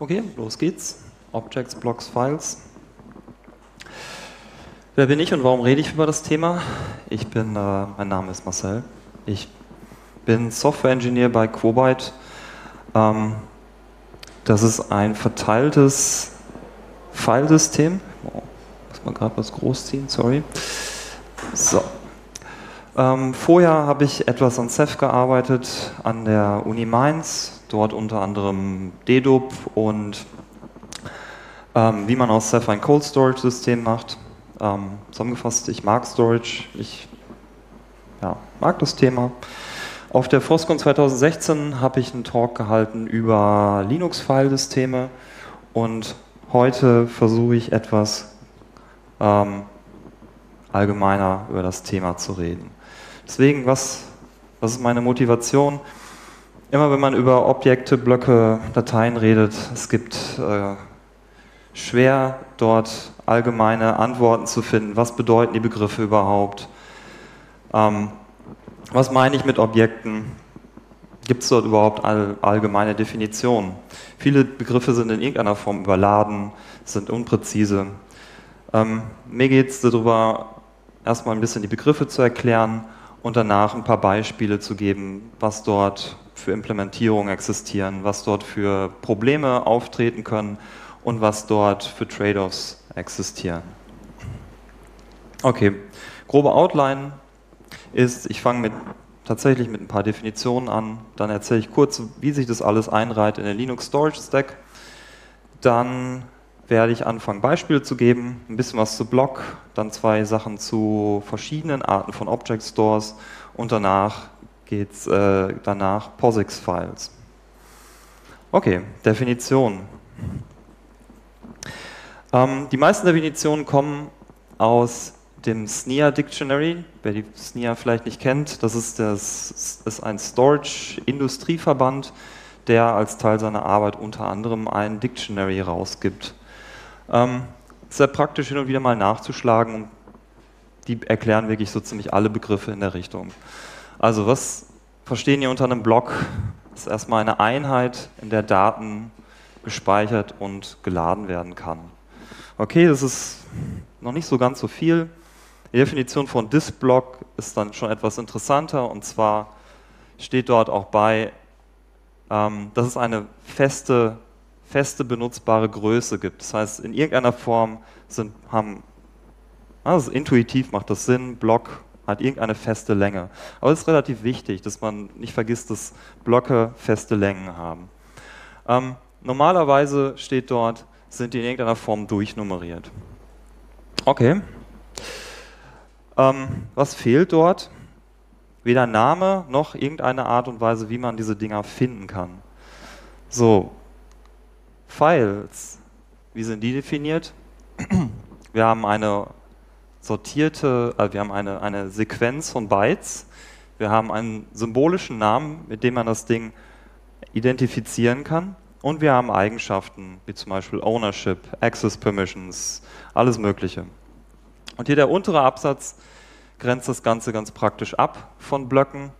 Okay, los geht's. Objects, Blocks, Files. Wer bin ich und warum rede ich über das Thema? Ich bin, mein Name ist Marcel. Ich bin Software-Engineer bei Quobyte. Das ist ein verteiltes Filesystem. Oh, muss man gerade was großziehen, sorry. So. Vorher habe ich etwas an Ceph gearbeitet, an der Uni Mainz, dort unter anderem dedup und wie man aus Ceph ein Cold Storage System macht. Zusammengefasst, ich mag Storage, ich mag das Thema. Auf der FOSCON 2016 habe ich einen Talk gehalten über Linux-Filesysteme und heute versuche ich etwas allgemeiner über das Thema zu reden. Deswegen, was ist meine Motivation? Immer wenn man über Objekte, Blöcke, Dateien redet, es gibt schwer dort allgemeine Antworten zu finden. Was bedeuten die Begriffe überhaupt? Was meine ich mit Objekten? Gibt es dort überhaupt allgemeine Definitionen? Viele Begriffe sind in irgendeiner Form überladen, sind unpräzise. Mir geht es darüber, erstmal ein bisschen die Begriffe zu erklären und danach ein paar Beispiele zu geben, was dort für Implementierungen existieren, was dort für Probleme auftreten können und was dort für Trade-offs existieren. Okay, grobe Outline ist, ich fange tatsächlich mit ein paar Definitionen an, dann erzähle ich kurz, wie sich das alles einreiht in den Linux Storage Stack, dann werde ich anfangen, Beispiele zu geben, ein bisschen was zu Block, dann zwei Sachen zu verschiedenen Arten von Object Stores und danach geht es POSIX-Files. Okay, Definitionen. Die meisten Definitionen kommen aus dem SNIA Dictionary, wer die SNIA vielleicht nicht kennt, das ist ein Storage-Industrieverband, der als Teil seiner Arbeit unter anderem ein Dictionary rausgibt. Ist sehr praktisch, hin und wieder mal nachzuschlagen. Die erklären wirklich so ziemlich alle Begriffe in der Richtung. Also was verstehen wir unter einem Block? Das ist erstmal eine Einheit, in der Daten gespeichert und geladen werden kann. Okay, das ist noch nicht so ganz so viel. Die Definition von Disk-Block ist dann schon etwas interessanter, und zwar steht dort auch bei, dass es eine feste benutzbare Größe gibt. Das heißt, in irgendeiner Form also intuitiv macht das Sinn, Block hat irgendeine feste Länge. Aber es ist relativ wichtig, dass man nicht vergisst, dass Blöcke feste Längen haben. Normalerweise steht dort, sind die in irgendeiner Form durchnummeriert. Okay. Was fehlt dort? Weder Name noch irgendeine Art und Weise, wie man diese Dinger finden kann. So, Files, wie sind die definiert? Wir haben eine eine Sequenz von Bytes, wir haben einen symbolischen Namen, mit dem man das Ding identifizieren kann, und wir haben Eigenschaften, wie zum Beispiel Ownership, Access Permissions, alles Mögliche. Und hier der untere Absatz grenzt das Ganze ganz praktisch ab von Blöcken,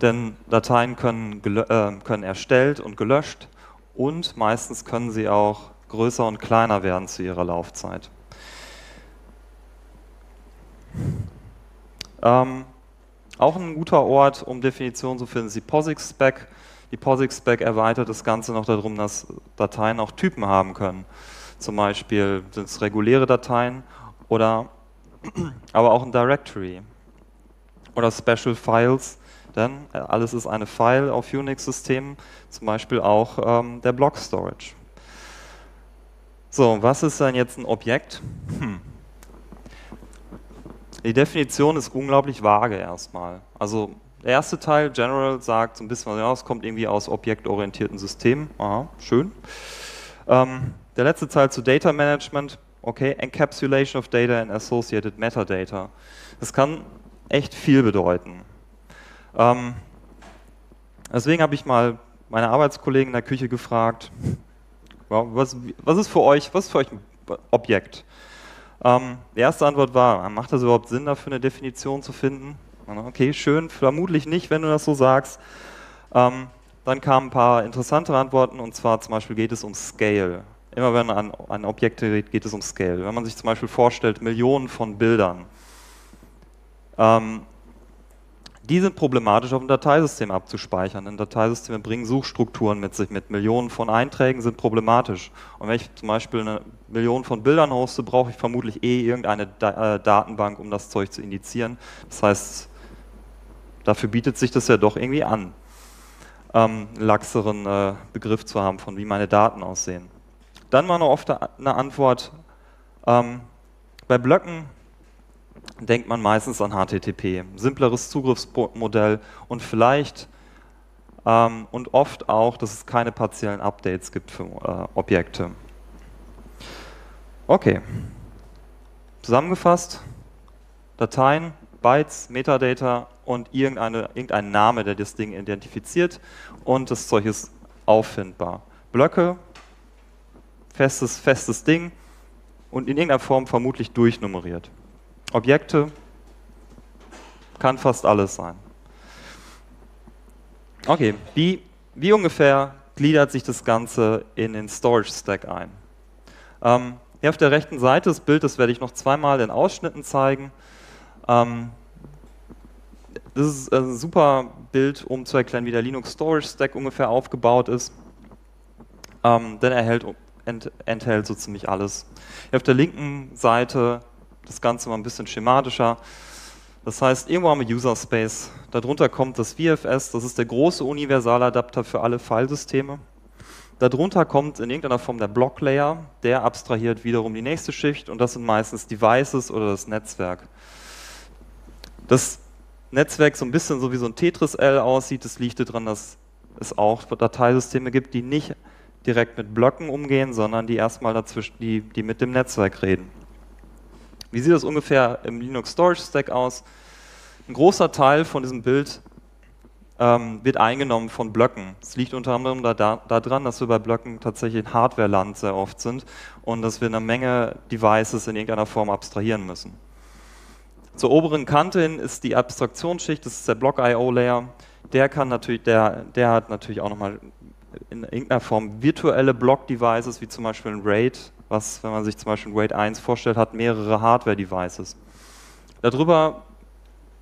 denn Dateien können erstellt und gelöscht, und meistens können sie auch größer und kleiner werden zu ihrer Laufzeit. Auch ein guter Ort, um Definitionen zu finden, ist die POSIX-Spec. Die POSIX-Spec erweitert das Ganze noch darum, dass Dateien auch Typen haben können. Zum Beispiel sind es reguläre Dateien aber auch ein Directory oder Special Files, denn alles ist eine File auf Unix-Systemen, zum Beispiel auch der Block-Storage. So, was ist denn jetzt ein Objekt? Die Definition ist unglaublich vage erstmal. Also der erste Teil, General, sagt so ein bisschen was, ja, es kommt irgendwie aus objektorientierten Systemen. Aha, schön. Der letzte Teil zu Data Management. Okay, Encapsulation of Data and Associated Metadata. Das kann echt viel bedeuten. Deswegen habe ich mal meine Arbeitskollegen in der Küche gefragt, was ist für euch ein Objekt? Die erste Antwort war, macht das überhaupt Sinn, dafür eine Definition zu finden? Okay, schön, vermutlich nicht, wenn du das so sagst. Dann kamen ein paar interessantere Antworten, und zwar zum Beispiel geht es um Scale. Immer wenn man an Objekte redet, geht es um Scale. Wenn man sich zum Beispiel vorstellt, Millionen von Bildern, die sind problematisch auf dem Dateisystem abzuspeichern. Denn Dateisysteme bringen Suchstrukturen mit sich, mit Millionen von Einträgen sind problematisch. Und wenn ich zum Beispiel eine Million von Bildern hoste, brauche ich vermutlich eh irgendeine Datenbank, um das Zeug zu indizieren. Das heißt, dafür bietet sich das ja doch irgendwie an, laxeren Begriff zu haben, von wie meine Daten aussehen. Dann war noch oft eine Antwort, bei Blöcken denkt man meistens an HTTP, simpleres Zugriffsmodell und vielleicht und oft auch, dass es keine partiellen Updates gibt für Objekte. Okay, zusammengefasst, Dateien, Bytes, Metadata und irgendein Name, der das Ding identifiziert, und das Zeug ist auffindbar. Blöcke, festes Ding und in irgendeiner Form vermutlich durchnummeriert. Objekte kann fast alles sein. Okay, wie ungefähr gliedert sich das Ganze in den Storage-Stack ein? Hier auf der rechten Seite das Bild, das werde ich noch zweimal in Ausschnitten zeigen. Das ist ein super Bild, um zu erklären, wie der Linux-Storage-Stack ungefähr aufgebaut ist. Denn er enthält so ziemlich alles. Hier auf der linken Seite das Ganze mal ein bisschen schematischer. Das heißt, irgendwo haben wir User Space. Darunter kommt das VFS, das ist der große Universaladapter für alle Filesysteme. Darunter kommt in irgendeiner Form der Block-Layer, der abstrahiert wiederum die nächste Schicht, und das sind meistens Devices oder das Netzwerk. Das Netzwerk so ein bisschen so wie so ein Tetris-L aussieht, das liegt daran, dass es auch Dateisysteme gibt, die nicht direkt mit Blöcken umgehen, sondern die erstmal dazwischen, die mit dem Netzwerk reden. Wie sieht das ungefähr im Linux Storage Stack aus? Ein großer Teil von diesem Bild wird eingenommen von Blöcken. Es liegt unter anderem daran, dass wir bei Blöcken tatsächlich in Hardware-Land sehr oft sind und dass wir eine Menge Devices in irgendeiner Form abstrahieren müssen. Zur oberen Kante hin ist die Abstraktionsschicht, das ist der Block-IO-Layer. Der hat natürlich auch nochmal in irgendeiner Form virtuelle Block-Devices, wie zum Beispiel ein RAID, was, wenn man sich zum Beispiel ein RAID 1 vorstellt, hat mehrere Hardware-Devices. Darüber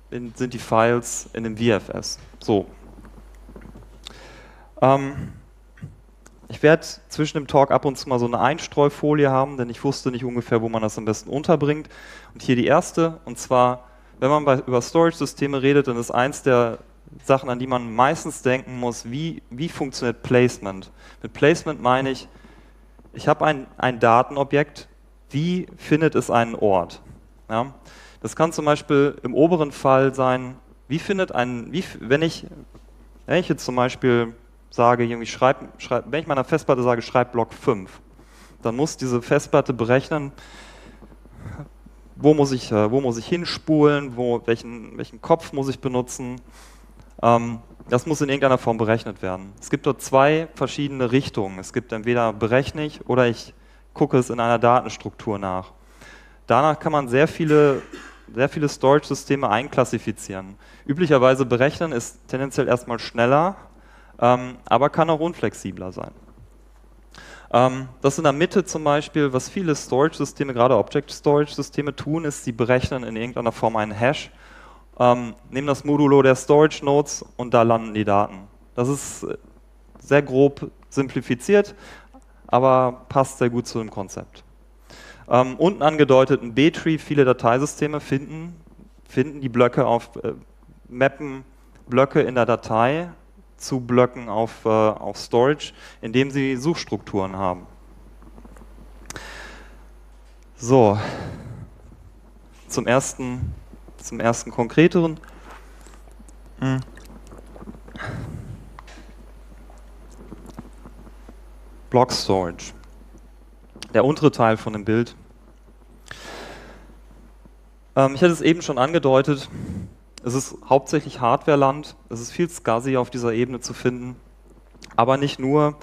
sind die Files in dem VFS. So. Ich werde zwischen dem Talk ab und zu mal so eine Einstreufolie haben, denn ich wusste nicht ungefähr, wo man das am besten unterbringt. Und hier die erste, und zwar, wenn man über Storage-Systeme redet, dann ist eins der Sachen, an die man meistens denken muss, wie funktioniert Placement. Mit Placement meine ich, habe ein Datenobjekt, wie findet es einen Ort? Ja? Das kann zum Beispiel im oberen Fall sein, wenn ich jetzt zum Beispiel sage, irgendwie wenn ich meiner Festplatte sage, schreib Block 5, dann muss diese Festplatte berechnen, wo muss ich hinspulen, welchen Kopf muss ich benutzen. Das muss in irgendeiner Form berechnet werden. Es gibt dort zwei verschiedene Richtungen. Es gibt entweder berechne ich oder ich gucke es in einer Datenstruktur nach. Danach kann man sehr viele Storage-Systeme einklassifizieren. Üblicherweise berechnen ist tendenziell erstmal schneller, aber kann auch unflexibler sein. Das in der Mitte zum Beispiel, was viele Storage-Systeme, gerade Object-Storage-Systeme tun, ist, sie berechnen in irgendeiner Form einen Hash, nehmen das Modulo der Storage Nodes und da landen die Daten. Das ist sehr grob simplifiziert, aber passt sehr gut zu dem Konzept. Unten angedeutet ein B-Tree, viele Dateisysteme finden die Blöcke mappen Blöcke in der Datei zu Blöcken auf Storage, indem sie Suchstrukturen haben. So, zum ersten konkreteren. Block Storage. Der untere Teil von dem Bild. Ich hatte es eben schon angedeutet, es ist hauptsächlich Hardware-Land, es ist viel SCSI auf dieser Ebene zu finden, aber nicht nur,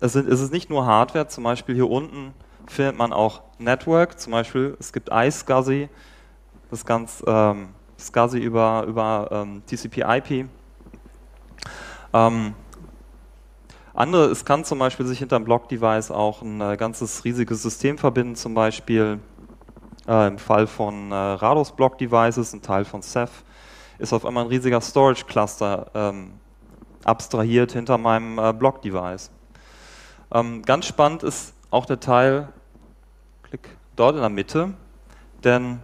es ist nicht nur Hardware, zum Beispiel hier unten findet man auch Network, zum Beispiel es gibt iSCSI, das ganze SCSI über TCP-IP. Andere, es kann zum Beispiel sich hinter einem Block-Device auch ein ganzes riesiges System verbinden, zum Beispiel im Fall von RADOS-Block-Devices, ein Teil von Ceph, ist auf einmal ein riesiger Storage-Cluster abstrahiert hinter meinem Block-Device. Ganz spannend ist auch der Teil, klick, dort in der Mitte, denn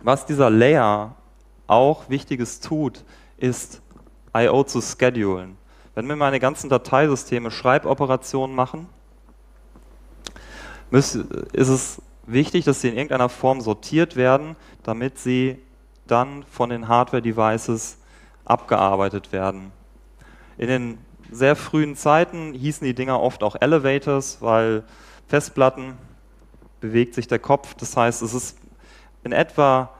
was dieser Layer auch Wichtiges tut, ist I.O. zu schedulen. Wenn mir meine ganzen Dateisysteme Schreiboperationen machen, ist es wichtig, dass sie in irgendeiner Form sortiert werden, damit sie dann von den Hardware-Devices abgearbeitet werden. In den sehr frühen Zeiten hießen die Dinger oft auch Elevators, weil Festplatten bewegt sich der Kopf. Das heißt, es ist in etwa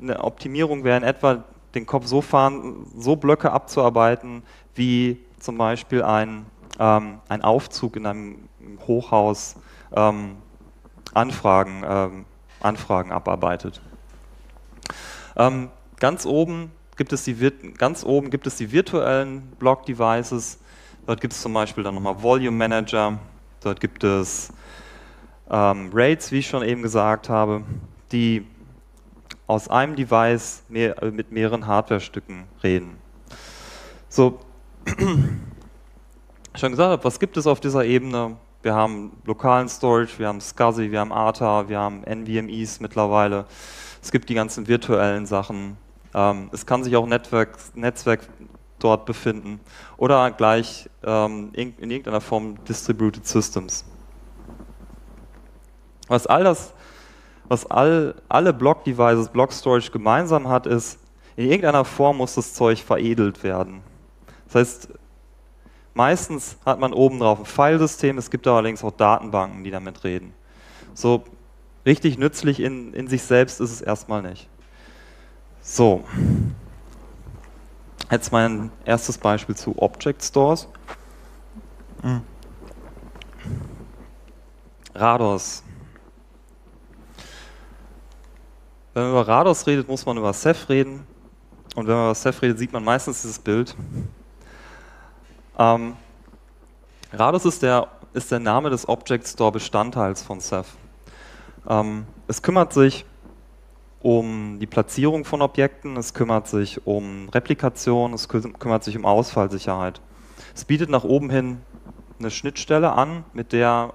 eine Optimierung, wäre in etwa den Kopf so fahren, so Blöcke abzuarbeiten, wie zum Beispiel ein Aufzug in einem Hochhaus Anfragen abarbeitet. Ganz oben gibt es die virtuellen Block-Devices. Dort gibt es zum Beispiel dann nochmal Volume Manager. Dort gibt es RAIDs, wie ich schon eben gesagt habe, die aus einem Device mit mehreren Hardwarestücken reden. So, schon gesagt habe, was gibt es auf dieser Ebene? Wir haben lokalen Storage, wir haben SCSI, wir haben ATA, wir haben NVMEs mittlerweile. Es gibt die ganzen virtuellen Sachen. Es kann sich auch Netzwerk dort befinden oder gleich in irgendeiner Form Distributed Systems. Was alle Block-Devices, Block-Storage gemeinsam hat, ist, in irgendeiner Form muss das Zeug veredelt werden. Das heißt, meistens hat man oben drauf ein Filesystem, es gibt allerdings auch Datenbanken, die damit reden. So richtig nützlich in sich selbst ist es erstmal nicht. So, jetzt mein erstes Beispiel zu Object Stores. RADOS. Wenn man über RADOS redet, muss man über Ceph reden. Und wenn man über Ceph redet, sieht man meistens dieses Bild. RADOS ist der Name des Object Store Bestandteils von Ceph. Es kümmert sich um die Platzierung von Objekten, es kümmert sich um Replikation, es kümmert sich um Ausfallsicherheit. Es bietet nach oben hin eine Schnittstelle an, mit der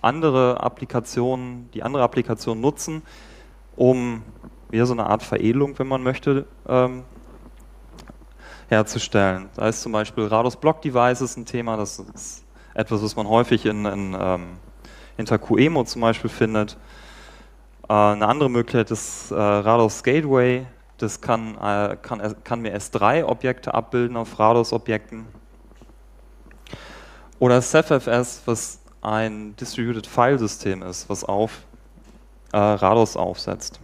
andere Applikationen nutzen, um wieder so eine Art Veredelung, wenn man möchte, herzustellen. Da ist zum Beispiel RADOS Block Devices ein Thema, das ist etwas, was man häufig hinter QEMU zum Beispiel findet. Eine andere Möglichkeit ist RADOS Gateway, das kann mir S3-Objekte abbilden auf RADOS-Objekten. Oder CephFS, was ein Distributed File-System ist, was auf RADOS aufsetzt.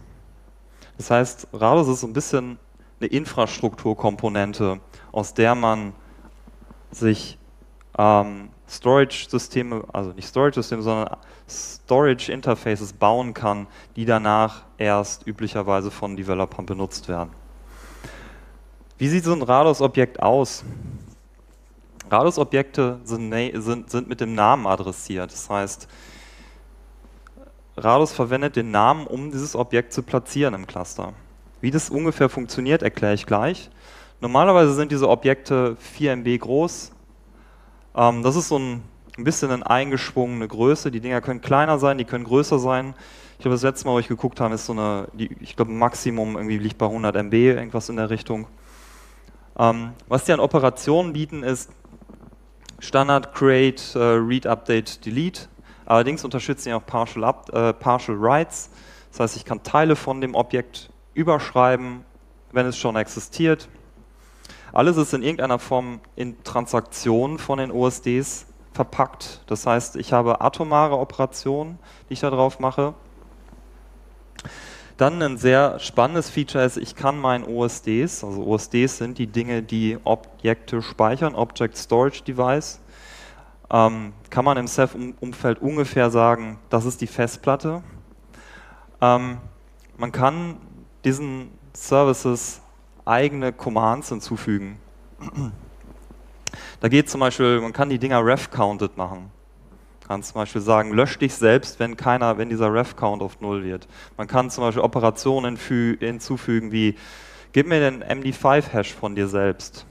Das heißt, RADOS ist so ein bisschen eine Infrastrukturkomponente, aus der man sich Storage-Systeme, also nicht Storage-Systeme, sondern Storage-Interfaces bauen kann, die danach erst üblicherweise von Developern benutzt werden. Wie sieht so ein RADOS-Objekt aus? RADOS-Objekte sind mit dem Namen adressiert. Das heißt, RADOS verwendet den Namen, um dieses Objekt zu platzieren im Cluster. Wie das ungefähr funktioniert, erkläre ich gleich. Normalerweise sind diese Objekte 4 MB groß. Das ist so ein bisschen eine eingeschwungene Größe. Die Dinger können kleiner sein, die können größer sein. Ich glaube, das letzte Mal, wo ich geguckt habe, ist so eine, ich glaube, Maximum irgendwie liegt bei 100 MB, irgendwas in der Richtung. Was die an Operationen bieten, ist Standard, Create, Read, Update, Delete. Allerdings unterstützen die auch Partial Writes. Das heißt, ich kann Teile von dem Objekt überschreiben, wenn es schon existiert. Alles ist in irgendeiner Form in Transaktionen von den OSDs verpackt. Das heißt, ich habe atomare Operationen, die ich da drauf mache. Dann ein sehr spannendes Feature ist, ich kann meinen OSDs, also OSDs sind die Dinge, die Objekte speichern, Object Storage Device, kann man im Ceph-Umfeld ungefähr sagen, das ist die Festplatte. Man kann diesen Services eigene Commands hinzufügen. Da geht zum Beispiel, man kann die Dinger ref-counted machen. Man kann zum Beispiel sagen, lösch dich selbst, wenn dieser ref-count auf 0 wird. Man kann zum Beispiel Operationen hinzufügen wie, gib mir den MD5-Hash von dir selbst.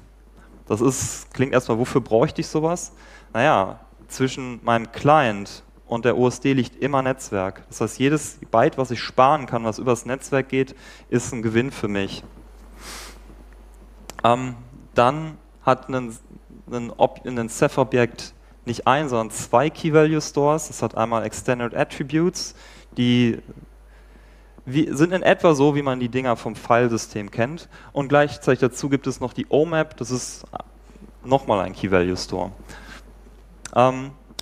Das ist, klingt erstmal, wofür bräuchte ich sowas? Naja, zwischen meinem Client und der OSD liegt immer Netzwerk. Das heißt, jedes Byte, was ich sparen kann, was übers Netzwerk geht, ist ein Gewinn für mich. Dann hat ein Ceph-Objekt nicht ein, sondern 2 Key-Value-Stores. Es hat einmal Extended Attributes, die sind in etwa so, wie man die Dinger vom Filesystem kennt. Und gleichzeitig dazu gibt es noch die OMAP, das ist nochmal ein Key-Value-Store.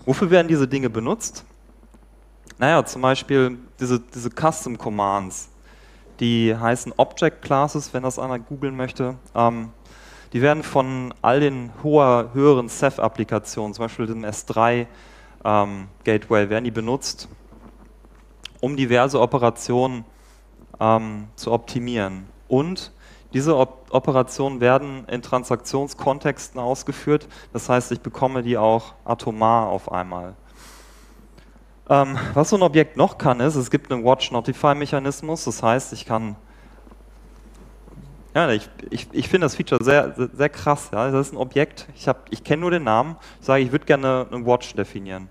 Wofür werden diese Dinge benutzt? Naja, zum Beispiel diese Custom Commands, die heißen Object Classes, wenn das einer googeln möchte. Die werden von all den höheren Ceph-Applikationen, zum Beispiel dem S3 Gateway, werden die benutzt, um diverse Operationen zu optimieren. Und diese Operationen werden in Transaktionskontexten ausgeführt, das heißt, ich bekomme die auch atomar auf einmal. Was so ein Objekt noch kann, ist, es gibt einen Watch-Notify-Mechanismus, das heißt, ich kann... Ja, ich finde das Feature sehr, sehr, sehr krass. Ja. Das ist ein Objekt, ich kenne nur den Namen, ich sage, ich würde gerne einen Watch definieren.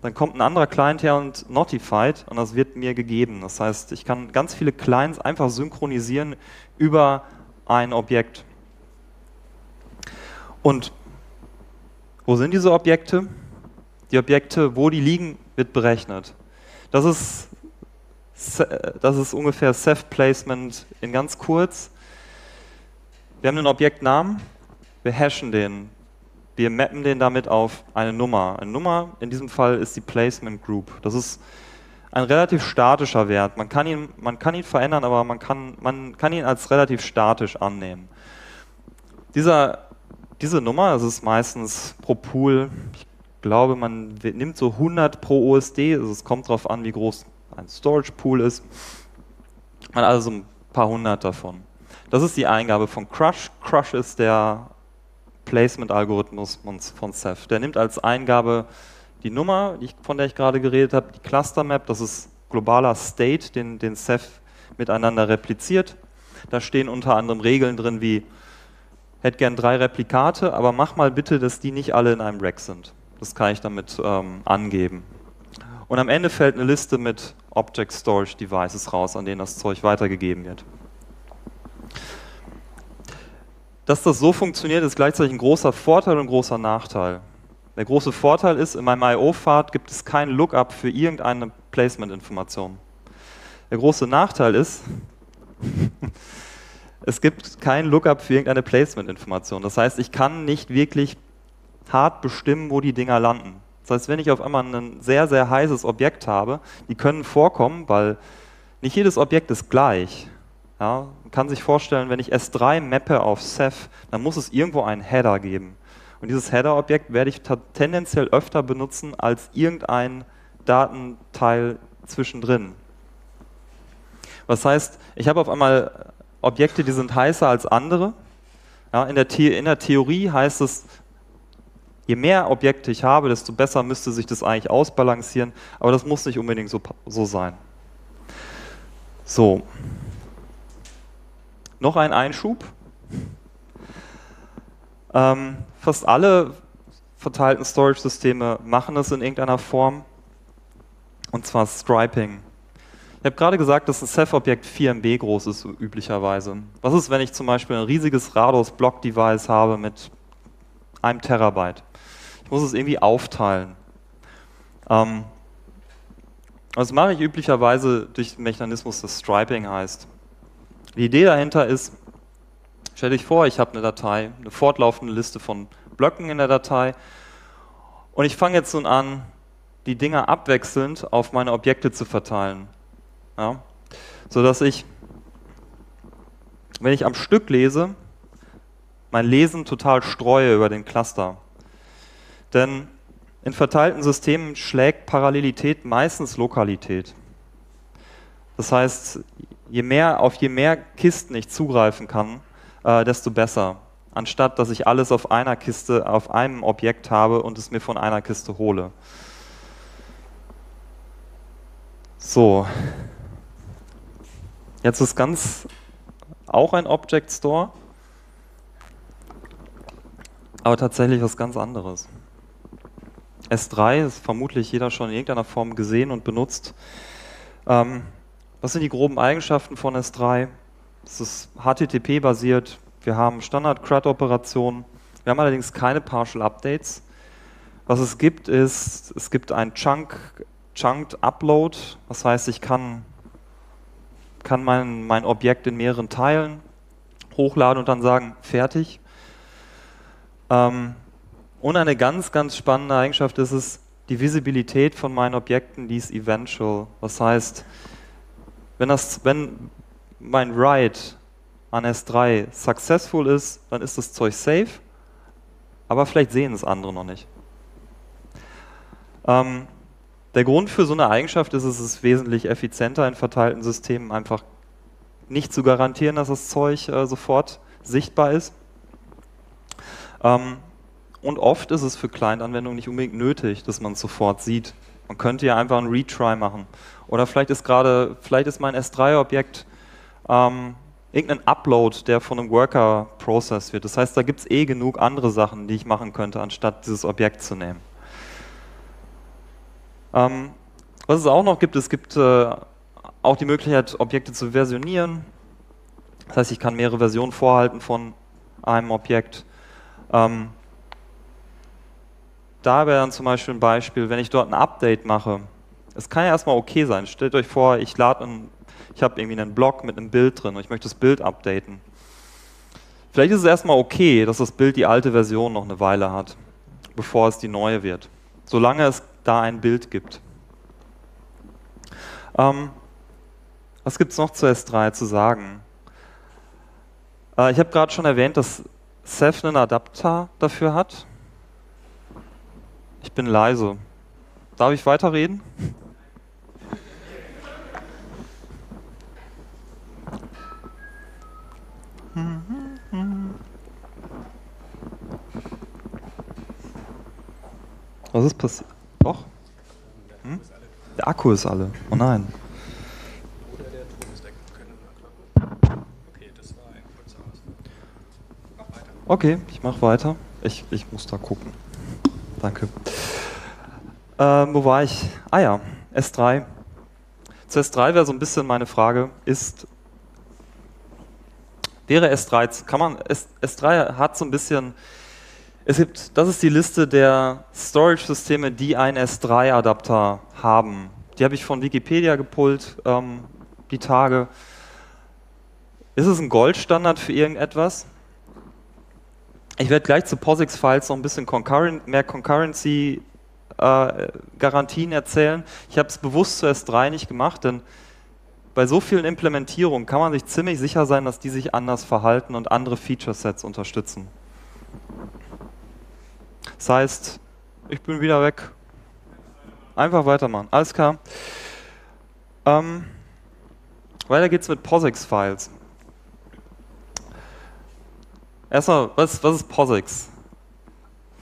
Dann kommt ein anderer Client her und notified und das wird mir gegeben. Das heißt, ich kann ganz viele Clients einfach synchronisieren über ein Objekt. Und wo sind diese Objekte? Die Objekte, wo die liegen, wird berechnet. Das ist ungefähr Ceph-Placement in ganz kurz. Wir haben einen Objektnamen, wir hashen den. Wir mappen den damit auf eine Nummer. Eine Nummer in diesem Fall ist die Placement Group. Das ist ein relativ statischer Wert. Man kann ihn verändern, aber man kann ihn als relativ statisch annehmen. Diese Nummer, das ist meistens pro Pool, ich glaube, man nimmt so 100 pro OSD, also es kommt darauf an, wie groß ein Storage Pool ist. Man hat also ein paar hundert davon. Das ist die Eingabe von Crush. Crush ist der Placement-Algorithmus von Ceph. Der nimmt als Eingabe die Nummer, von der ich gerade geredet habe, die Cluster-Map, das ist globaler State, den Ceph miteinander repliziert. Da stehen unter anderem Regeln drin wie, hätte gern 3 Replikate, aber mach mal bitte, dass die nicht alle in einem Rack sind. Das kann ich damit angeben. Und am Ende fällt eine Liste mit Object Storage Devices raus, an denen das Zeug weitergegeben wird. Dass das so funktioniert, ist gleichzeitig ein großer Vorteil und ein großer Nachteil. Der große Vorteil ist, in meinem I/O-Pfad gibt es kein Lookup für irgendeine Placement-Information. Der große Nachteil ist, es gibt kein Lookup für irgendeine Placement-Information. Das heißt, ich kann nicht wirklich hart bestimmen, wo die Dinger landen. Das heißt, wenn ich auf einmal ein sehr, sehr heißes Objekt habe, die können vorkommen, weil nicht jedes Objekt ist gleich. Ja, man kann sich vorstellen, wenn ich S3 mappe auf Ceph, dann muss es irgendwo einen Header geben. Und dieses Header-Objekt werde ich tendenziell öfter benutzen als irgendein Datenteil zwischendrin. Was heißt, ich habe auf einmal Objekte, die sind heißer als andere. Ja, in der Theorie heißt es, je mehr Objekte ich habe, desto besser müsste sich das eigentlich ausbalancieren. Aber das muss nicht unbedingt so sein. So. Noch ein Einschub. Fast alle verteilten Storage-Systeme machen das in irgendeiner Form, und zwar Striping. Ich habe gerade gesagt, dass ein Ceph-Objekt 4 MB groß ist, üblicherweise. Was ist, wenn ich zum Beispiel ein riesiges RADOS-Block-Device habe mit 1 TB? Ich muss es irgendwie aufteilen. Das mache ich üblicherweise durch den Mechanismus, das Striping heißt. Die Idee dahinter ist, stell dich vor, ich habe eine Datei, eine fortlaufende Liste von Blöcken in der Datei und ich fange jetzt nun an, die Dinger abwechselnd auf meine Objekte zu verteilen. Ja? Sodass ich, wenn ich am Stück lese, mein Lesen total streue über den Cluster. Denn in verteilten Systemen schlägt Parallelität meistens Lokalität. Das heißt, je mehr Kisten ich zugreifen kann, desto besser. anstatt dass ich alles auf einer Kiste, auf einem Objekt habe und es mir von einer Kiste hole. So, jetzt ist ganz auch ein Object Store, aber tatsächlich was ganz anderes. S3 ist vermutlich jeder schon in irgendeiner Form gesehen und benutzt. Was sind die groben Eigenschaften von S3? Es ist HTTP-basiert, wir haben Standard-CRUD-Operationen, wir haben allerdings keine Partial Updates. Was es gibt, ist, es gibt ein Chunked Upload, das heißt, ich kann mein Objekt in mehreren Teilen hochladen und dann sagen, fertig. Und eine ganz, ganz spannende Eigenschaft ist es, die Visibilität von meinen Objekten, die ist eventual. Das heißt, wenn mein Write an S3 successful ist, dann ist das Zeug safe, aber vielleicht sehen es andere noch nicht. Der Grund für so eine Eigenschaft ist, es ist wesentlich effizienter in verteilten Systemen einfach nicht zu garantieren, dass das Zeug sofort sichtbar ist. Und oft ist es für Client-Anwendungen nicht unbedingt nötig, dass man es sofort sieht. Man könnte ja einfach einen Retry machen. Oder vielleicht ist mein S3-Objekt irgendein Upload, der von einem Worker processed wird. Das heißt, da gibt es eh genug andere Sachen, die ich machen könnte, anstatt dieses Objekt zu nehmen. Was es auch noch gibt, es gibt auch die Möglichkeit, Objekte zu versionieren. Das heißt, ich kann mehrere Versionen vorhalten von einem Objekt. Da wäre dann zum Beispiel ein Beispiel, wenn ich dort ein Update mache, es kann ja erstmal okay sein. Stellt euch vor, ich habe irgendwie einen Blog mit einem Bild drin und ich möchte das Bild updaten. Vielleicht ist es erstmal okay, dass das Bild die alte Version noch eine Weile hat, bevor es die neue wird, solange es da ein Bild gibt. Was gibt es noch zu S3 zu sagen? Ich habe gerade schon erwähnt, dass Ceph einen Adapter dafür hat. Ich bin leise. Darf ich weiterreden? Was ist passiert? Doch? Hm? Der Akku ist alle. Oh nein. Oder der Ton ist weg. Okay, das war ein kurzer Ausfall. Okay, ich mache weiter. Ich muss da gucken. Danke. Wo war ich? Ah ja, S3. Zu S3 wäre so ein bisschen meine Frage, S3 hat so ein bisschen, das ist die Liste der Storage-Systeme, die einen S3-Adapter haben. Die habe ich von Wikipedia gepullt, die Tage. Ist es ein Goldstandard für irgendetwas? Ich werde gleich zu POSIX-Files noch ein bisschen mehr Concurrency-Garantien erzählen. Ich habe es bewusst zu S3 nicht gemacht, denn bei so vielen Implementierungen kann man sich ziemlich sicher sein, dass die sich anders verhalten und andere Feature-Sets unterstützen. Das heißt, ich bin wieder weg. Einfach weitermachen. Alles klar. Weiter geht's mit POSIX-Files. Erstmal, was ist POSIX?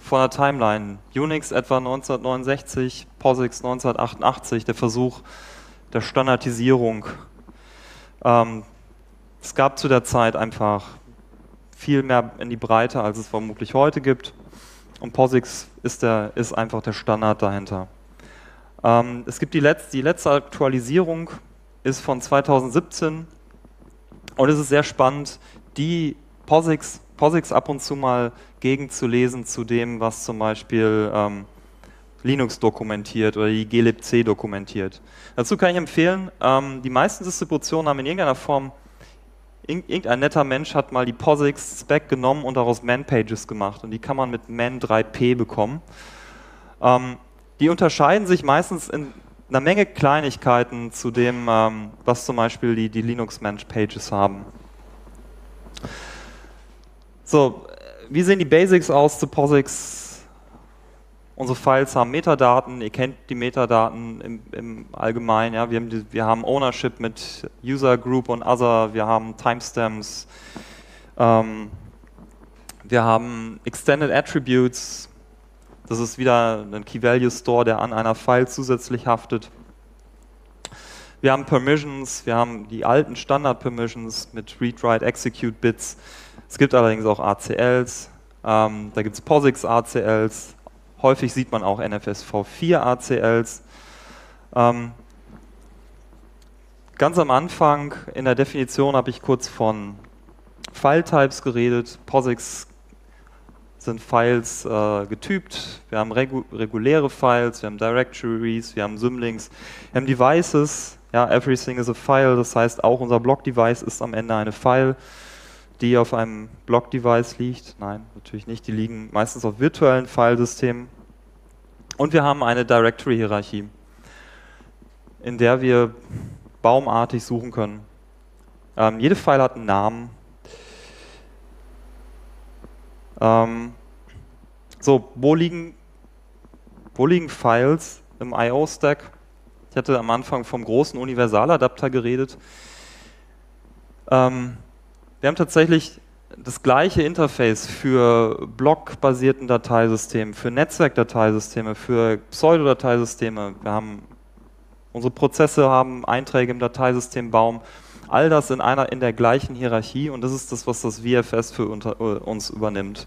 Von der Timeline. Unix etwa 1969, POSIX 1988, der Versuch der Standardisierung. Es gab zu der Zeit einfach viel mehr in die Breite, als es vermutlich heute gibt. Und POSIX ist einfach der Standard dahinter. Es gibt die letzte Aktualisierung, ist von 2017. Und es ist sehr spannend, die POSIX ab und zu mal gegenzulesen zu dem, was zum Beispiel Linux dokumentiert oder die glibc dokumentiert. Dazu kann ich empfehlen, die meisten Distributionen haben in irgendeiner Form, irgendein netter Mensch hat mal die POSIX-Spec genommen und daraus Man-Pages gemacht und die kann man mit Man 3P bekommen. Die unterscheiden sich meistens in einer Menge Kleinigkeiten zu dem, was zum Beispiel die Linux-Man-Pages haben. So, wie sehen die Basics aus zu POSIX? Unsere Files haben Metadaten, ihr kennt die Metadaten im Allgemeinen. Ja? Wir haben Ownership mit User, Group und Other, wir haben Timestamps, Wir haben Extended Attributes. Das ist wieder ein Key-Value-Store, der an einer File zusätzlich haftet. Wir haben Permissions, wir haben die alten Standard-Permissions mit Read-Write-Execute-Bits. Es gibt allerdings auch ACLs, da gibt es POSIX-ACLs, häufig sieht man auch NFSv4-ACLs. Ganz am Anfang in der Definition habe ich kurz von File-Types geredet. POSIX sind Files getypt, wir haben reguläre Files, wir haben Directories, wir haben Symlinks, wir haben Devices. Ja, everything is a file, das heißt, auch unser Block-Device ist am Ende eine File, die auf einem Block-Device liegt. Nein, natürlich nicht, die liegen meistens auf virtuellen Filesystemen. Und wir haben eine Directory-Hierarchie, in der wir baumartig suchen können. Jede File hat einen Namen. So, wo liegen Files im I/O-Stack? Ich hatte am Anfang vom großen Universaladapter geredet. Wir haben tatsächlich das gleiche Interface für blockbasierten Dateisysteme, für Netzwerkdateisysteme, für Pseudodateisysteme. Wir haben, unsere Prozesse haben Einträge im Dateisystembaum. All das in der gleichen Hierarchie, und das ist das, was das VFS für uns übernimmt.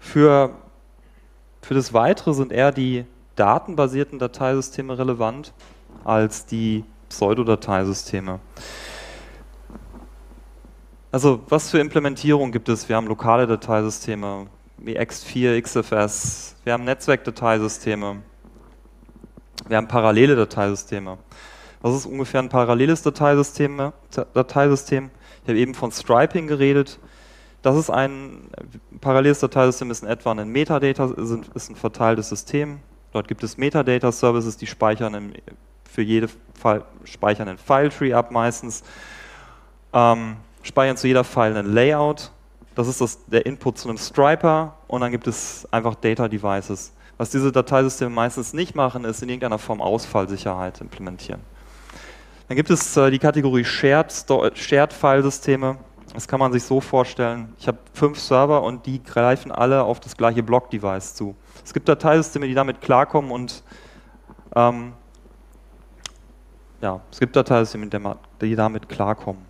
Für das Weitere sind eher die datenbasierten Dateisysteme relevant als die Pseudodateisysteme. Also was für Implementierung gibt es? Wir haben lokale Dateisysteme wie X4, XFS, wir haben Netzwerkdateisysteme, wir haben parallele Dateisysteme. Was ist ungefähr ein paralleles Dateisystem? Ich habe eben von Striping geredet. Das ist ein paralleles Dateisystem, ist in etwa ein Metadata, ist ein verteiltes System. Dort gibt es Metadata-Services, die speichern für jede File speichern einen File-Tree ab, meistens speichern zu jeder File einen Layout. Das ist der Input zu einem Striper, und dann gibt es einfach Data-Devices. Was diese Dateisysteme meistens nicht machen, ist in irgendeiner Form Ausfallsicherheit implementieren. Dann gibt es die Kategorie Shared-File-Systeme. Das kann man sich so vorstellen. Ich habe 5 Server und die greifen alle auf das gleiche Block-Device zu. Es gibt Dateisysteme, die damit klarkommen, und ja, es gibt Dateisysteme, die damit klarkommen.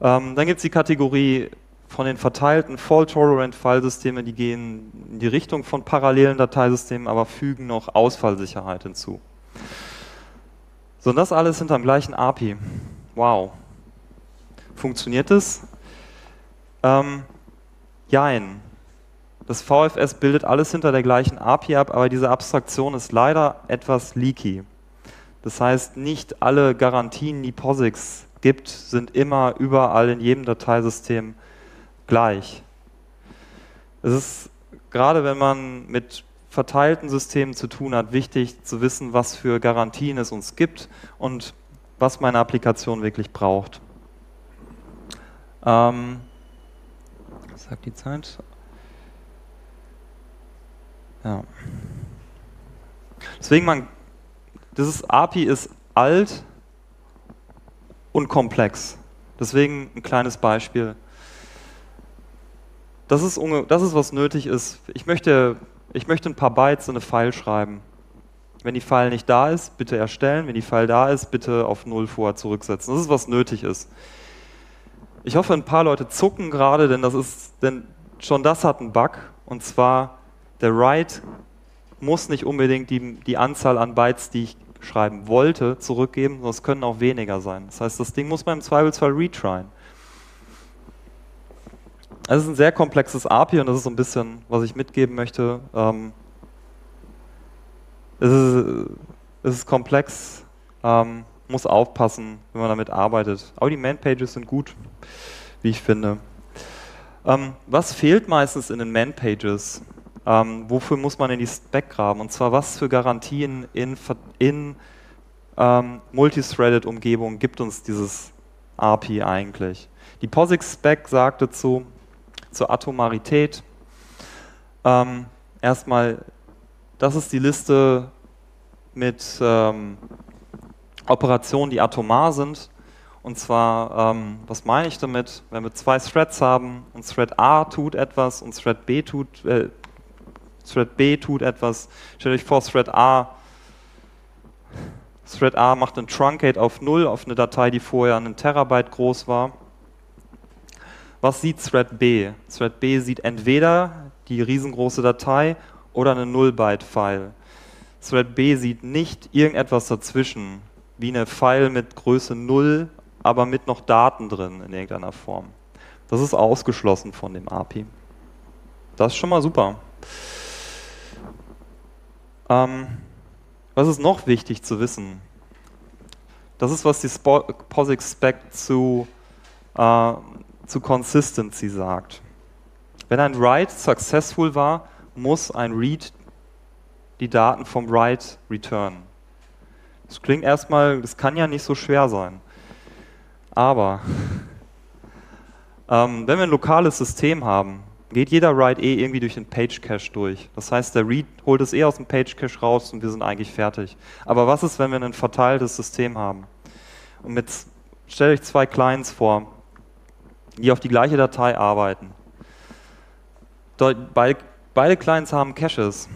Dann gibt es die Kategorie von den verteilten Fault-Tolerant-Filesystemen, die gehen in die Richtung von parallelen Dateisystemen, aber fügen noch Ausfallsicherheit hinzu. So, und das alles hinterm gleichen API. Wow. Funktioniert das? Jein. Das VFS bildet alles hinter der gleichen API ab, aber diese Abstraktion ist leider etwas leaky. Das heißt, nicht alle Garantien, die POSIX gibt, sind immer überall in jedem Dateisystem gleich. Es ist, gerade wenn man mit verteilten Systemen zu tun hat, wichtig zu wissen, was für Garantien es uns gibt und was meine Applikation wirklich braucht. Was sagt die Zeit? Ja. Deswegen, dieses API ist alt und komplex. Deswegen ein kleines Beispiel. Das ist, was nötig ist. Ich möchte ein paar Bytes in eine File schreiben. Wenn die File nicht da ist, bitte erstellen. Wenn die File da ist, bitte auf 0 vorher zurücksetzen. Das ist, was nötig ist. Ich hoffe, ein paar Leute zucken gerade, denn schon das hat einen Bug. Und zwar, der Write muss nicht unbedingt die Anzahl an Bytes, die ich schreiben wollte, zurückgeben, sondern es können auch weniger sein. Das heißt, das Ding muss man im Zweifelsfall retryen. Also es ist ein sehr komplexes API, und das ist so ein bisschen, was ich mitgeben möchte. Es ist komplex, muss aufpassen, wenn man damit arbeitet. Aber die Man-Pages sind gut, wie ich finde. Was fehlt meistens in den Man-Pages? Wofür muss man in die Stack graben? Und zwar, was für Garantien in Multithreaded-Umgebungen gibt uns dieses API eigentlich? Die POSIX-Spec sagt dazu, zur Atomarität. Erstmal, das ist die Liste mit Operationen, die atomar sind, Und zwar, was meine ich damit? Wenn wir zwei Threads haben und Thread A tut etwas und Thread B tut etwas, stellt euch vor, Thread A macht einen Truncate auf 0 auf eine Datei, die vorher 1 Terabyte groß war. Was sieht Thread B? Thread B sieht entweder die riesengroße Datei oder einen 0-Byte-File. Thread B sieht nicht irgendetwas dazwischen, wie eine File mit Größe 0, aber mit noch Daten drin in irgendeiner Form. Das ist ausgeschlossen von dem API. Das ist schon mal super. Was ist noch wichtig zu wissen? Das ist, was die POSIX-Spec zu Consistency sagt. Wenn ein Write successful war, muss ein Read die Daten vom Write returnen. Das klingt erstmal, das kann ja nicht so schwer sein. Aber wenn wir ein lokales System haben, geht jeder Write eh irgendwie durch den Page-Cache durch. Das heißt, der Read holt es eh aus dem Page-Cache raus und wir sind eigentlich fertig. Aber was ist, wenn wir ein verteiltes System haben? Und jetzt stellt euch zwei Clients vor, die auf die gleiche Datei arbeiten. Beide Clients haben Caches.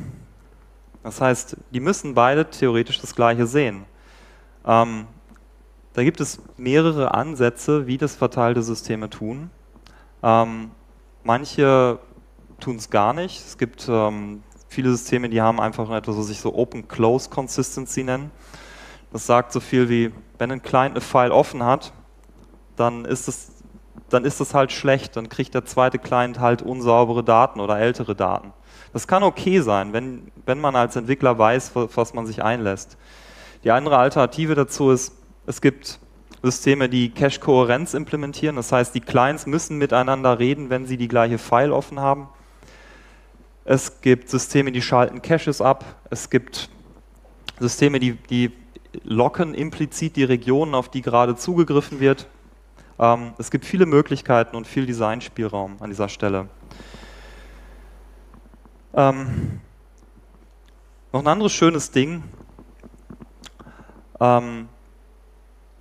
Das heißt, die müssen beide theoretisch das Gleiche sehen. Da gibt es mehrere Ansätze, wie das verteilte Systeme tun. Manche tun es gar nicht. Es gibt viele Systeme, die haben einfach etwas, was sich so Open-Close-Consistency nennen. Das sagt so viel wie, wenn ein Client eine File offen hat, dann ist es halt schlecht, dann kriegt der zweite Client halt unsaubere Daten oder ältere Daten. Das kann okay sein, wenn man als Entwickler weiß, was man sich einlässt. Die andere Alternative dazu ist, es gibt Systeme, die Cache-Kohärenz implementieren, das heißt, die Clients müssen miteinander reden, wenn sie die gleiche File offen haben. Es gibt Systeme, die schalten Caches ab, es gibt Systeme, die locken implizit die Regionen, auf die gerade zugegriffen wird. Es gibt viele Möglichkeiten und viel Designspielraum an dieser Stelle. Noch ein anderes schönes Ding,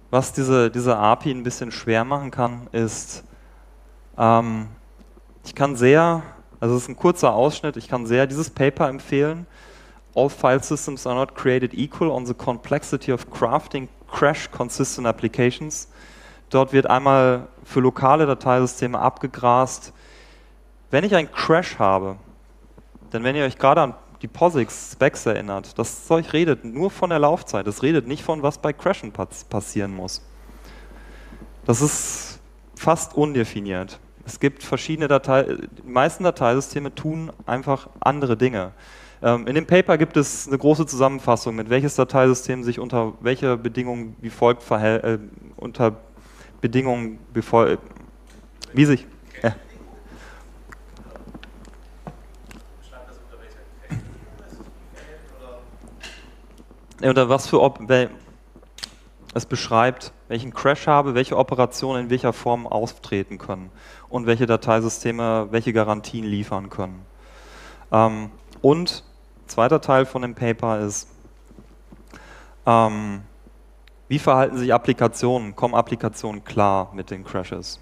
was diese API ein bisschen schwer machen kann, ist, also es ist ein kurzer Ausschnitt, ich kann sehr dieses Paper empfehlen. All file systems are not created equal on the complexity of crafting crash-consistent applications. Dort wird einmal für lokale Dateisysteme abgegrast. Wenn ich einen Crash habe, denn wenn ihr euch gerade an die POSIX-Specs erinnert, das Zeug redet nur von der Laufzeit, es redet nicht von, was bei Crashen passieren muss. Das ist fast undefiniert. Es gibt verschiedene Dateien, die meisten Dateisysteme tun einfach andere Dinge. In dem Paper gibt es eine große Zusammenfassung, mit welches Dateisystem sich unter welche Bedingungen wie folgt verhält, es beschreibt, welchen Crash habe, welche Operationen in welcher Form auftreten können und welche Dateisysteme welche Garantien liefern können. Und zweiter Teil von dem Paper ist, wie verhalten sich Applikationen? Kommen Applikationen klar mit den Crashes?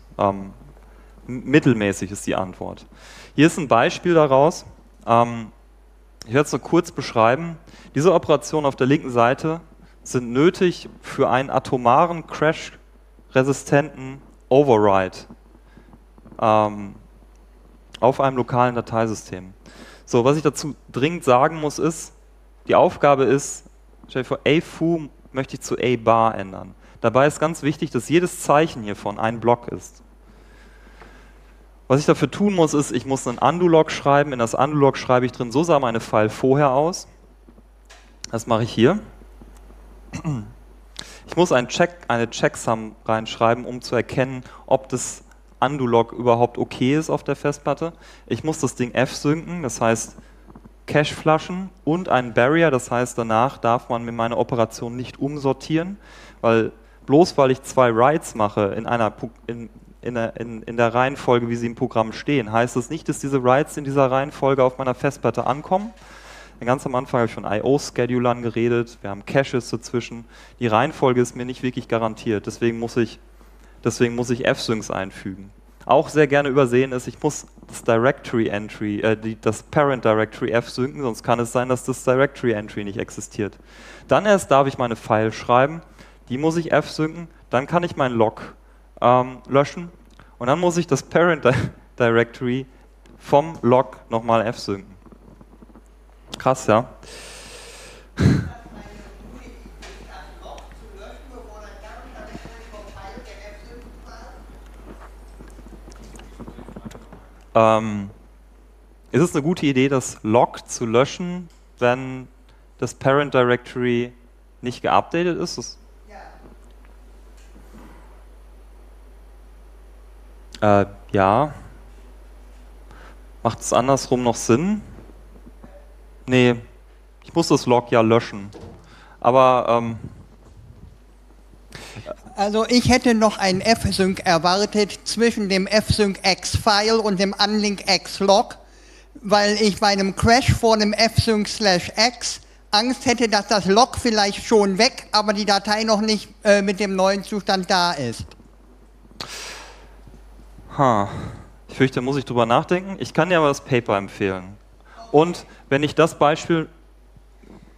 Mittelmäßig ist die Antwort. Hier ist ein Beispiel daraus. Ich werde es nur kurz beschreiben. Diese Operationen auf der linken Seite sind nötig für einen atomaren, crash-resistenten Override auf einem lokalen Dateisystem. So, was ich dazu dringend sagen muss, ist, die Aufgabe ist, stell dir vor, A-Foo möchte ich zu A-Bar ändern. Dabei ist ganz wichtig, dass jedes Zeichen hiervon ein Block ist. Was ich dafür tun muss, ist, ich muss einen Undo-Log schreiben. In das Undo-Log schreibe ich drin, so sah meine File vorher aus. Das mache ich hier. Ich muss eine Checksum reinschreiben, um zu erkennen, ob das Undo-Log überhaupt okay ist auf der Festplatte. Ich muss das Ding F-synken, das heißt Cache-Flaschen und einen Barrier, das heißt, danach darf man mir meine Operation nicht umsortieren, weil bloß weil ich zwei Writes mache in der Reihenfolge, wie sie im Programm stehen, heißt das nicht, dass diese Writes in dieser Reihenfolge auf meiner Festplatte ankommen. Denn ganz am Anfang habe ich von IO-Schedulern geredet, wir haben Caches dazwischen. Die Reihenfolge ist mir nicht wirklich garantiert, deswegen muss ich Deswegen muss ich Fsyncs einfügen. Auch sehr gerne übersehen ist, ich muss das Directory Entry, das Parent Directory fsynken, sonst kann es sein, dass das Directory Entry nicht existiert. Dann erst darf ich meine File schreiben, die muss ich fsynken, dann kann ich mein Log löschen und dann muss ich das Parent Directory vom Log nochmal fsynken. Krass, ja. Ist es eine gute Idee, das Log zu löschen, wenn das Parent Directory nicht geupdatet ist? Das ja. Ja. Macht es andersrum noch Sinn? Nee, ich muss das Log ja löschen. Aber also ich hätte noch einen F-Sync erwartet zwischen dem F-Sync-X-File und dem Unlink-X-Log, weil ich bei einem Crash vor einem F-Sync/X Angst hätte, dass das Log vielleicht schon weg, aber die Datei noch nicht mit dem neuen Zustand da ist. Ha. Ich fürchte, da muss ich drüber nachdenken. Ich kann dir aber das Paper empfehlen. Und wenn dich das Beispiel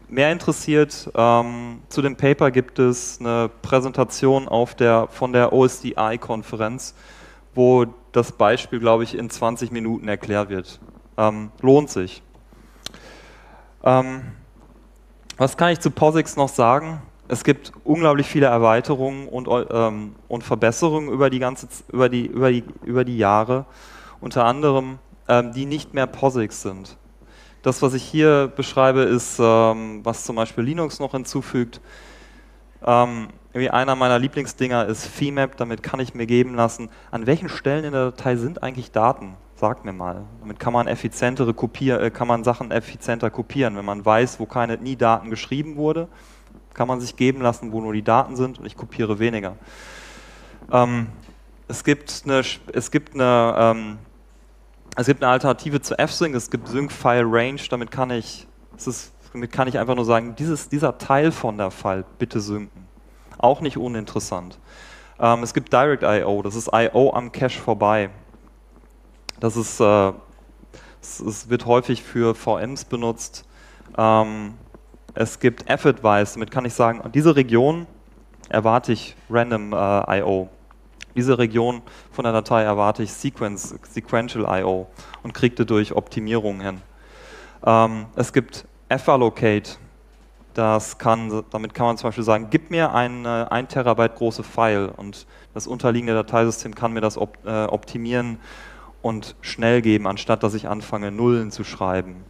mehr interessiert, zu dem Paper gibt es eine Präsentation von der OSDI-Konferenz, wo das Beispiel, glaube ich, in 20 Minuten erklärt wird. Lohnt sich. Was kann ich zu POSIX noch sagen? Es gibt unglaublich viele Erweiterungen und Verbesserungen über die Jahre, unter anderem, die nicht mehr POSIX sind. Das, was ich hier beschreibe, ist, was zum Beispiel Linux noch hinzufügt. Einer meiner Lieblingsdinger ist Femap, damit kann ich mir geben lassen, an welchen Stellen in der Datei sind eigentlich Daten? Sag mir mal. Damit kann man Sachen effizienter kopieren. Wenn man weiß, wo nie Daten geschrieben wurde, kann man sich geben lassen, wo nur die Daten sind und ich kopiere weniger. Es gibt eine Alternative zu Fsync, es gibt Sync-File-Range, damit kann ich einfach nur sagen, dieser Teil von der File bitte synken. Auch nicht uninteressant. Es gibt Direct.io, das ist I.O. am Cache vorbei. Es wird häufig für VMs benutzt. Es gibt F-Advice, damit kann ich sagen, diese Region erwarte ich random I.O. Diese Region von der Datei erwarte ich Sequential I.O. und kriege dadurch Optimierungen hin. Es gibt fallocate, damit kann man zum Beispiel sagen, gib mir eine 1 Terabyte große File und das unterliegende Dateisystem kann mir das optimieren und schnell geben, anstatt dass ich anfange, Nullen zu schreiben.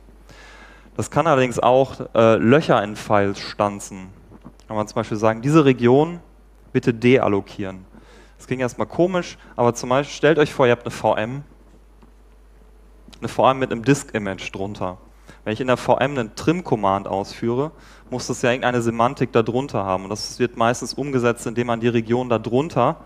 Das kann allerdings auch Löcher in Files stanzen. Da kann man zum Beispiel sagen, diese Region bitte deallokieren. Das ging erstmal komisch, aber zum Beispiel stellt euch vor, ihr habt eine VM mit einem Disk-Image drunter. Wenn ich in der VM einen Trim-Command ausführe, muss das ja irgendeine Semantik darunter haben. Und das wird meistens umgesetzt, indem man die Region darunter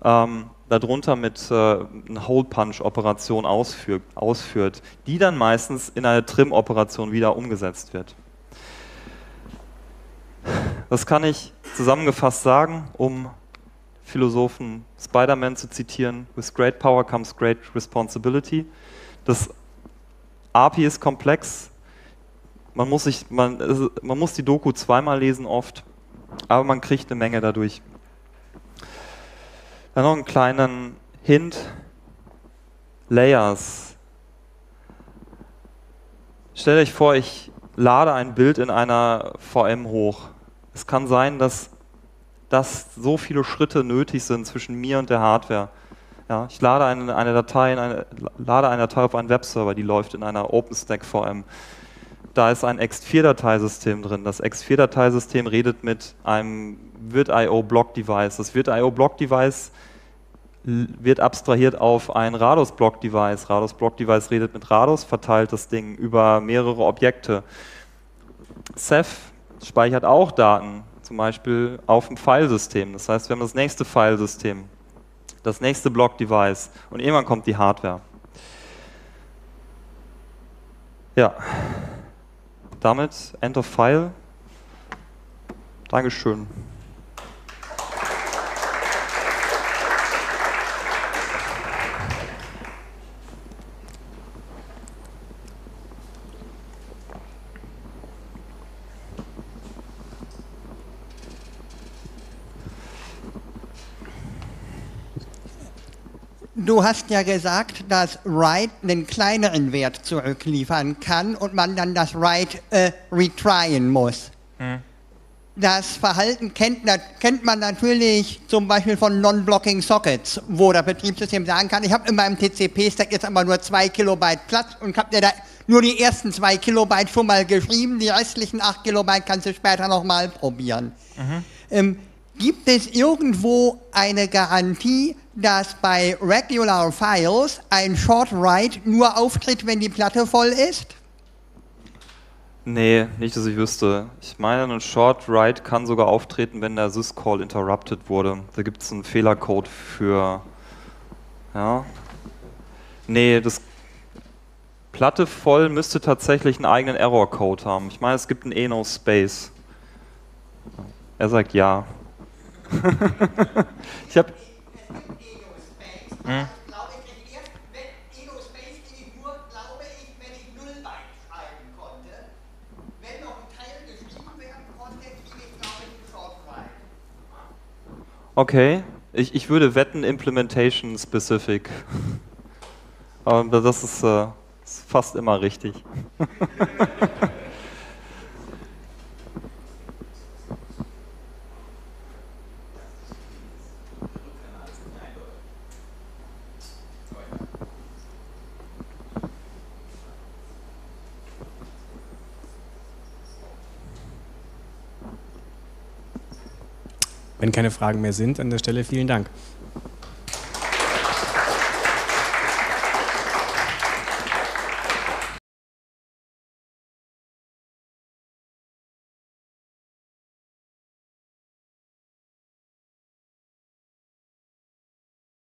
mit einer Hole-Punch-Operation ausführt, die dann meistens in eine Trim-Operation wieder umgesetzt wird. Das kann ich zusammengefasst sagen, um Philosophen Spider-Man zu zitieren, with great power comes great responsibility. Das API ist komplex, man muss die Doku zweimal lesen oft, aber man kriegt eine Menge dadurch. Dann noch einen kleinen Hint, Layers. Stellt euch vor, ich lade ein Bild in einer VM hoch. Es kann sein, dass so viele Schritte nötig sind zwischen mir und der Hardware. Ja, ich lade eine Datei auf einen Webserver, die läuft in einer OpenStack-VM. Da ist ein X4-Dateisystem drin. Das X4-Dateisystem redet mit einem Virt.io-Block-Device. Das Virt.io-Block-Device wird abstrahiert auf ein RADOS-Block-Device. RADOS-Block-Device redet mit RADOS, verteilt das Ding über mehrere Objekte. Ceph speichert auch Daten, zum Beispiel auf dem Filesystem. Das heißt, wir haben das nächste Filesystem, das nächste Block-Device und irgendwann kommt die Hardware. Ja, damit End of File. Dankeschön. Du hast ja gesagt, dass write einen kleineren Wert zurückliefern kann und man dann das write retryen muss. Hm. Das Verhalten kennt man natürlich zum Beispiel von Non-Blocking Sockets, wo das Betriebssystem sagen kann, ich habe in meinem TCP-Stack jetzt aber nur 2 Kilobyte Platz und habe dir da nur die ersten 2 Kilobyte schon mal geschrieben, die restlichen 8 Kilobyte kannst du später nochmal probieren. Mhm. Gibt es irgendwo eine Garantie, dass bei Regular Files ein Short Write nur auftritt, wenn die Platte voll ist? Nee, nicht, dass ich wüsste. Ich meine, ein Short-Write kann sogar auftreten, wenn der Syscall interrupted wurde. Da gibt es einen Fehlercode für... Ja. Nee, das... Platte voll müsste tatsächlich einen eigenen Error-Code haben. Ich meine, es gibt einen ENOSPACE. Er sagt ja. Ich habe... Hm? Okay, ich würde wetten, Implementation-specific. Aber das ist fast immer richtig. Wenn keine Fragen mehr sind, an der Stelle vielen Dank.